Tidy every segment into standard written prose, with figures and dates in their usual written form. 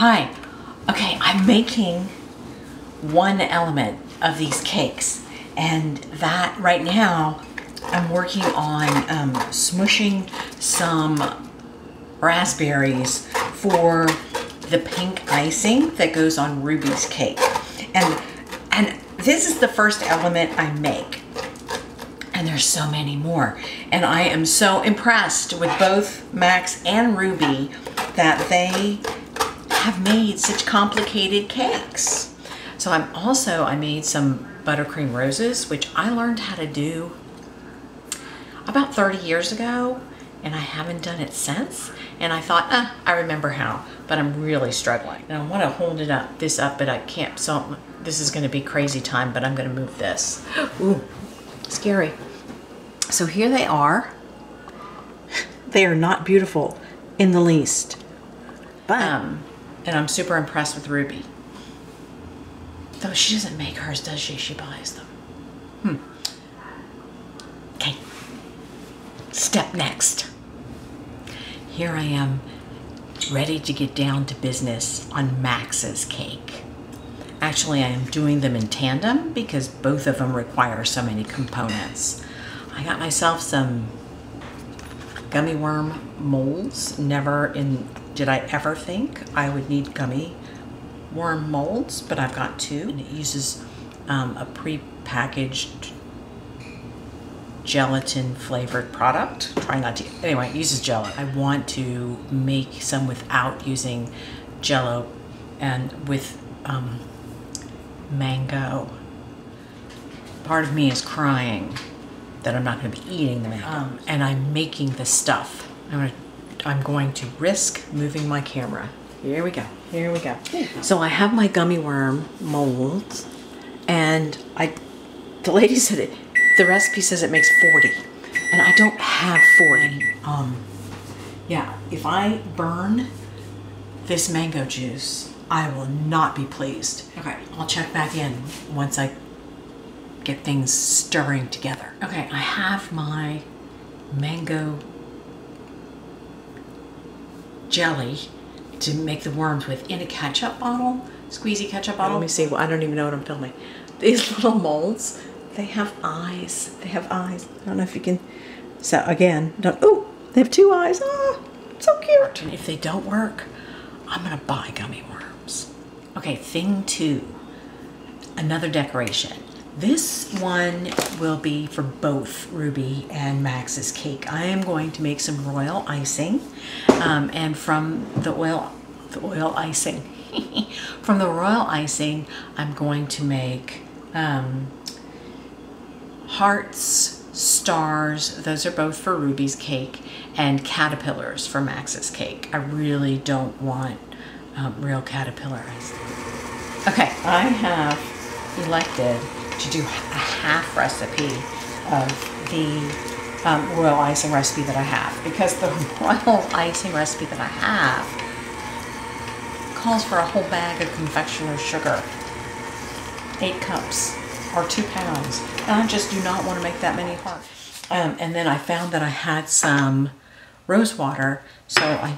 Hi. Okay, I'm making one element of these cakes, and that right now I'm working on smooshing some raspberries for the pink icing that goes on Ruby's cake. And this is the first element I make, and there's so many more. And I am so impressed with both Max and Ruby that they have made such complicated cakes. So I made some buttercream roses, which I learned how to do about 30 years ago, and I haven't done it since. And I thought, I remember how, but I'm really struggling. And I want to hold it up, but I can't. So this is going to be crazy time, but I'm going to move this. Ooh, scary. So here they are. They are not beautiful in the least, but and I'm super impressed with Ruby. Though she doesn't make hers, does she? She buys them. Okay. Step next. Here I am, ready to get down to business on Max's cake. Actually, I am doing them in tandem because both of them require so many components. I got myself some gummy worm molds. Did I ever think I would need gummy worm molds, but I've got two. And it uses a pre-packaged gelatin flavored product. Anyway, it uses gelatin. I want to make some without using jello and with mango. Part of me is crying that I'm not going to be eating the mango. And I'm making the stuff. I'm going to risk moving my camera. Here we go. Here we go. So I have my gummy worm molds, and the lady said it. The recipe says it makes 40, and I don't have 40. Yeah, if I burn this mango juice, I will not be pleased. Okay, I'll check back in once I get things stirring together. Okay, I have my mango jelly to make the worms with in a ketchup bottle, squeezy ketchup bottle. Let me see. Well, I don't even know what I'm filming. These little molds, they have eyes. They have eyes. I don't know if you can. So again, oh, they have two eyes. Ah, so cute. And if they don't work, I'm gonna buy gummy worms. Okay, thing two, another decoration. This one will be for both Ruby and Max's cake. I am going to make some royal icing, and from the royal icing, I'm going to make hearts, stars, those are both for Ruby's cake, and caterpillars for Max's cake. I really don't want real caterpillar icing. Okay, I have elected to do a half recipe of the royal icing recipe that I have, because the royal icing recipe that I have calls for a whole bag of confectioner's sugar, 8 cups or 2 pounds, and I just do not want to make that many hearts. And then I found that I had some rose water, so I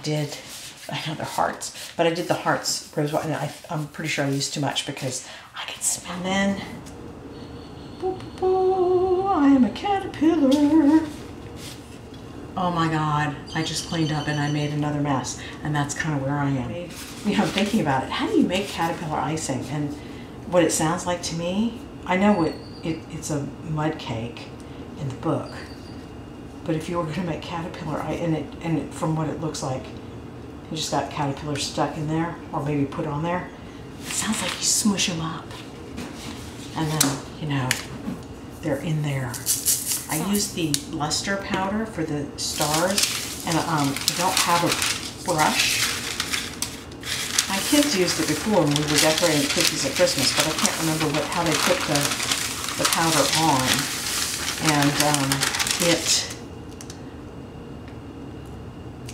had the hearts, but I did the hearts rose water, and I'm pretty sure I used too much because I can smell them. I am a caterpillar. Oh my God, I just cleaned up and I made another mess, and that's kind of where I am. You know, thinking about it, how do you make caterpillar icing? And what it sounds like to me, I know it's a mud cake in the book, but if you were gonna make caterpillar, from what it looks like, you just got caterpillars stuck in there, or maybe put on there, it sounds like you smush them up. And then, you know, they're in there. I use the luster powder for the stars, and I don't have a brush. My kids used it before when we were decorating cookies at Christmas, but I can't remember how they put the powder on. And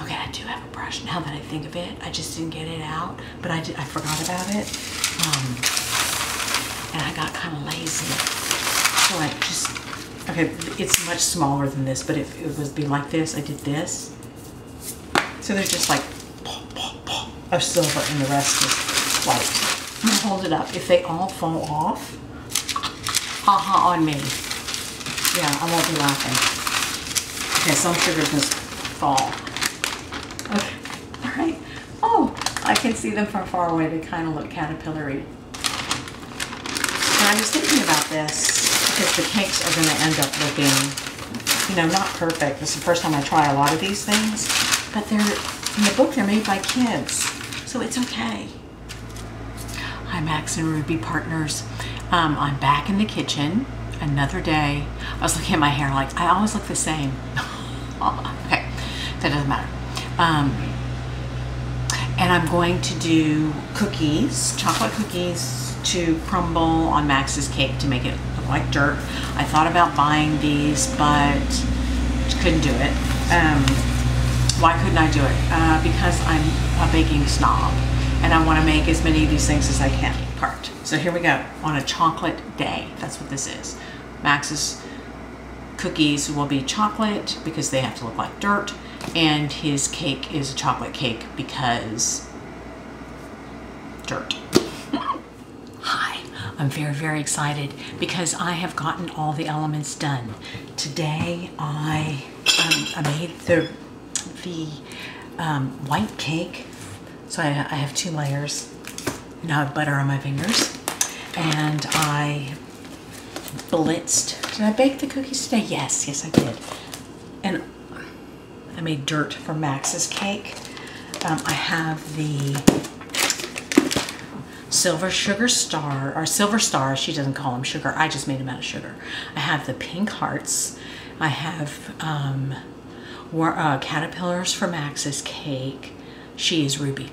okay, I do have a brush now that I think of it. I just didn't get it out, but I forgot about it. And I got kind of lazy, so I just, okay, it's much smaller than this, but if it would be like this, I did this. So they're just like, pop, pop, pop, are silver and the rest is white. I'm gonna hold it up. If they all fall off, haha on me. Yeah, I won't be laughing. Okay, some sugars must fall. Okay, all right. Oh, I can see them from far away. They kind of look caterpillary. And I was thinking about this because the cakes are gonna end up looking, you know, not perfect. This is the first time I try a lot of these things, but they're, in the book, they're made by kids, so it's okay. Hi, Max and Ruby partners. I'm back in the kitchen, another day. I was looking at my hair like, I always look the same. Okay, that doesn't matter. And I'm going to do cookies, chocolate cookies, to crumble on Max's cake to make it look like dirt. I thought about buying these, but couldn't do it. Why couldn't I do it? Because I'm a baking snob, and I want to make as many of these things as I can. Part. So here we go, on a chocolate day. That's what this is. Max's cookies will be chocolate because they have to look like dirt, and his cake is a chocolate cake because dirt. Hi, I'm very, very excited because I have gotten all the elements done. Today I made the white cake, so I have two layers. Now I have butter on my fingers, and I blitzed. Did I bake the cookies today? Yes, yes I did. And I made dirt for Max's cake. I have the silver sugar star, or silver star, she doesn't call them sugar, I just made them out of sugar. I have the pink hearts. I have caterpillars for Max's cake. She is Ruby.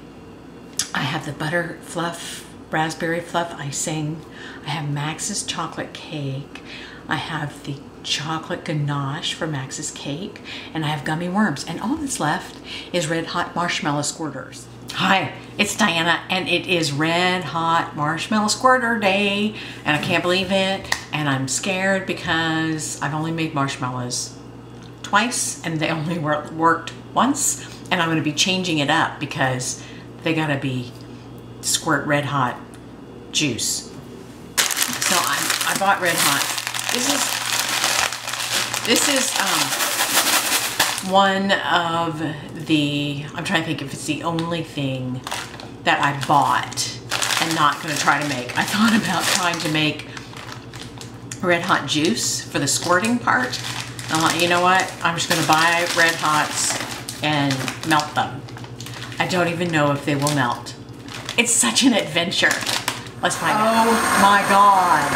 I have the butter fluff, raspberry fluff icing. I have Max's chocolate cake. I have the chocolate ganache for Max's cake. And I have gummy worms. And all that's left is Red Hot Marshmallow Squirters. Hi, it's Diana, and it is Red Hot Marshmallow Squirter Day. And I can't believe it. And I'm scared because I've only made marshmallows twice, and they only worked once, and I'm going to be changing it up because they gotta be squirt red hot juice. So I bought Red Hot. This is one of the, I'm trying to think if it's the only thing that I bought and not going to try to make. I thought about trying to make Red Hot juice for the squirting part. I'm like, you know what? I'm just going to buy Red Hots and melt them. I don't even know if they will melt. It's such an adventure. Let's find out. Oh my God.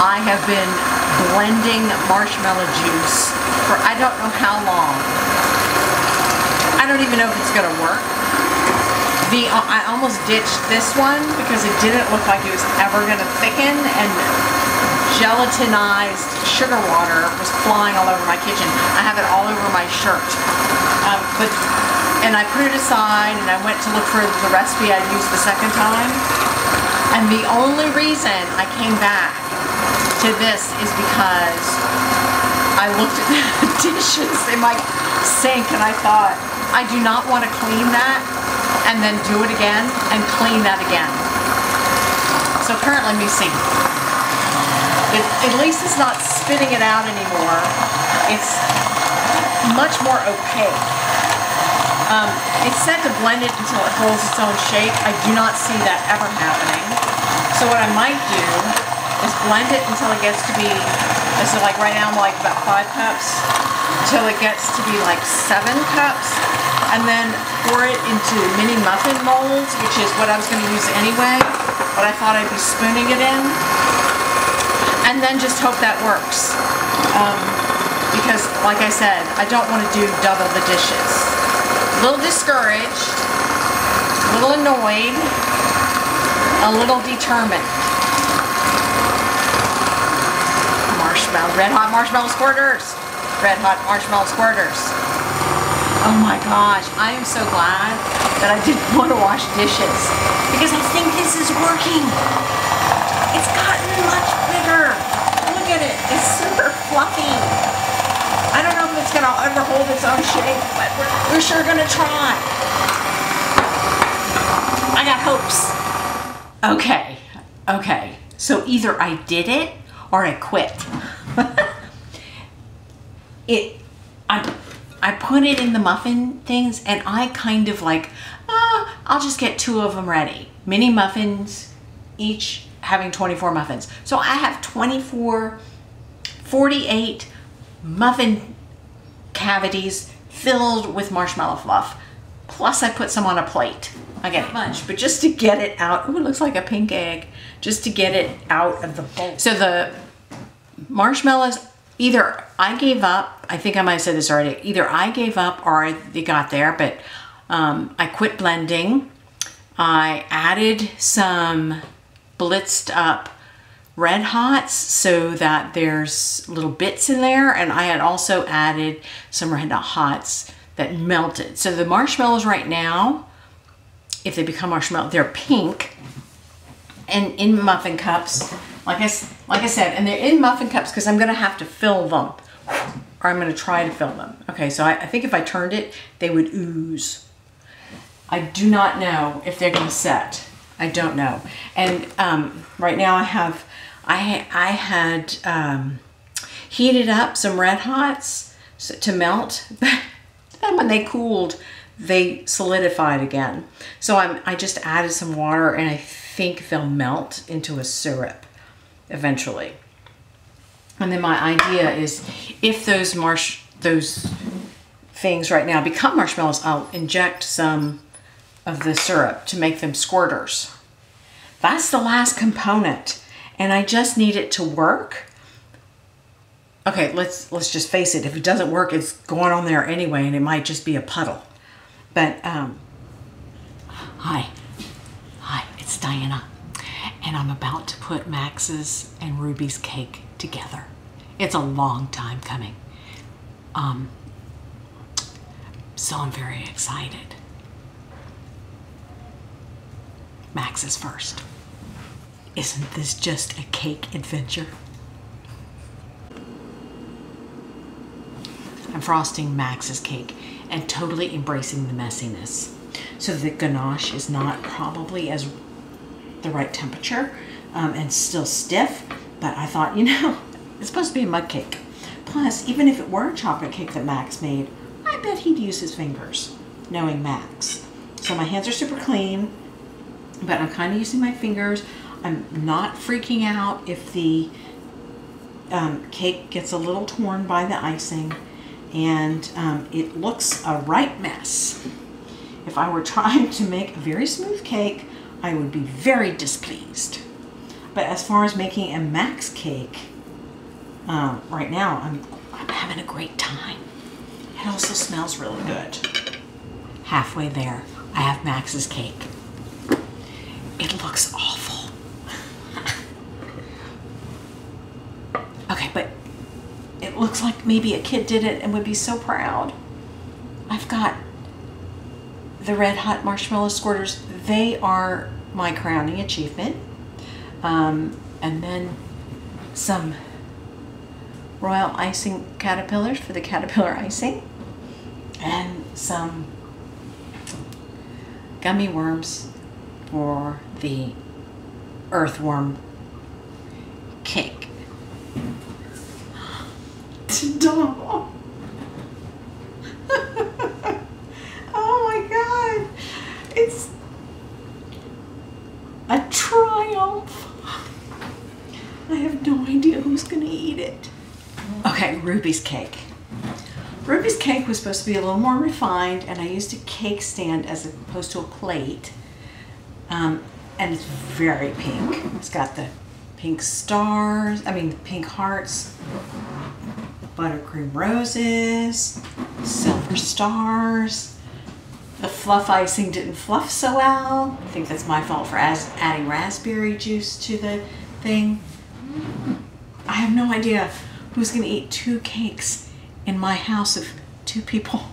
I have been blending marshmallow juice for I don't know how long. I don't even know if it's going to work. I almost ditched this one because it didn't look like it was ever going to thicken, and gelatinized sugar water was flying all over my kitchen. I have it all over my shirt. And I put it aside, and I went to look for the recipe I'd used the second time. And the only reason I came back to this is because I looked at the dishes in my sink, and I thought, I do not want to clean that and then do it again and clean that again. So currently, let me see. At least it's not spitting it out anymore. It's much more opaque. It's set to blend it until it holds its own shape. I do not see that ever happening. So what I might do is blend it until it gets to be, so like right now I'm like about 5 cups, until it gets to be like 7 cups, and then pour it into mini muffin molds, which is what I was going to use anyway, but I thought I'd be spooning it in. And then just hope that works, because like I said, I don't want to do double the dishes. A little discouraged, a little annoyed, a little determined. Marshmallow, Red Hot Marshmallow Squirters, Red Hot Marshmallow Squirters. Oh my gosh, I am so glad that I didn't want to wash dishes, because I think this is working. It's gotten much bigger. Look at it. It's super fluffy. I don't know if it's going to ever hold its own shape, but we're sure going to try. I got hopes. Okay, okay. So either I did it or I quit. I put it in the muffin things and I kind of like, I'll just get 2 of them ready. Mini muffins, each having 24 muffins. So I have 48 muffin cavities filled with marshmallow fluff. Plus I put some on a plate. I get much, but just to get it out, ooh, it looks like a pink egg, just to get it out of the bowl. So the marshmallows, either I gave up, I think I might have said this already, either I gave up or they got there, but I quit blending. I added some blitzed up Red Hots so that there's little bits in there, and I had also added some Red Hots that melted. So the marshmallows right now, if they become marshmallow, they're pink and in muffin cups, like I said, and they're in muffin cups because I'm gonna have to fill them, or I'm gonna try to fill them. Okay, so I think if I turned it, they would ooze. I do not know if they're gonna set. I don't know. And right now I have, I had heated up some Red Hots to melt, and when they cooled, they solidified again. So I just added some water and I think they'll melt into a syrup eventually. And then my idea is if those things right now become marshmallows, I'll inject some of the syrup to make them squirters. That's the last component and I just need it to work. Okay, let's just face it. If it doesn't work, it's going on there anyway and it might just be a puddle. But, hi, it's Diana, and I'm about to put Max's and Ruby's cake together. It's a long time coming, so I'm very excited. Max's first. Isn't this just a cake adventure? I'm frosting Max's cake and totally embracing the messiness. So the ganache is not probably as the right temperature and still stiff, but I thought, you know, it's supposed to be a mug cake. Plus, even if it were a chocolate cake that Max made, I bet he'd use his fingers, knowing Max. So my hands are super clean, but I'm kind of using my fingers. I'm not freaking out if the cake gets a little torn by the icing. And it looks a right mess. If I were trying to make a very smooth cake, I would be very displeased. But as far as making a Max cake, right now I'm having a great time. It also smells really good. Halfway there, I have Max's cake. It looks awful. Okay, but it looks like maybe a kid did it and would be so proud. I've got the Red Hot Marshmallow Squirters. They are my crowning achievement. And then some royal icing caterpillars for the caterpillar icing. And some gummy worms for the earthworm cake. Oh my God, it's a triumph. I have no idea who's gonna eat it. Okay, Ruby's cake. Ruby's cake was supposed to be a little more refined and I used a cake stand as opposed to a plate. And it's very pink. It's got the pink stars, I mean the pink hearts. Buttercream roses, silver stars. The fluff icing didn't fluff so well. I think that's my fault for adding raspberry juice to the thing. I have no idea who's gonna eat 2 cakes in my house of 2 people.